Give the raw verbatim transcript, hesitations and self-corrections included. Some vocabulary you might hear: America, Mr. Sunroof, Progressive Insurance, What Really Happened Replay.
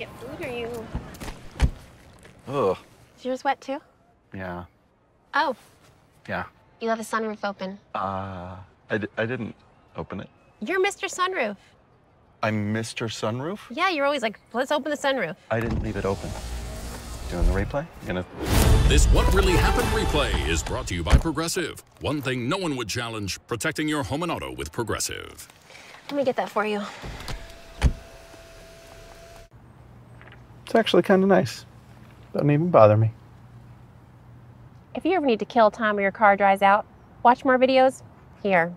get food, or you... Ugh. Is yours wet, too? Yeah. Oh. Yeah. You left the sunroof open. Uh, I, d I didn't open it. You're Mister Sunroof. I'm Mister Sunroof? Yeah, you're always like, let's open the sunroof. I didn't leave it open. Doing the replay? You gonna... This What Really Happened Replay is brought to you by Progressive. One thing no one would challenge, protecting your home and auto with Progressive. Let me get that for you. It's actually kind of nice. Doesn't even bother me. If you ever need to kill time or your car dries out, watch more videos here.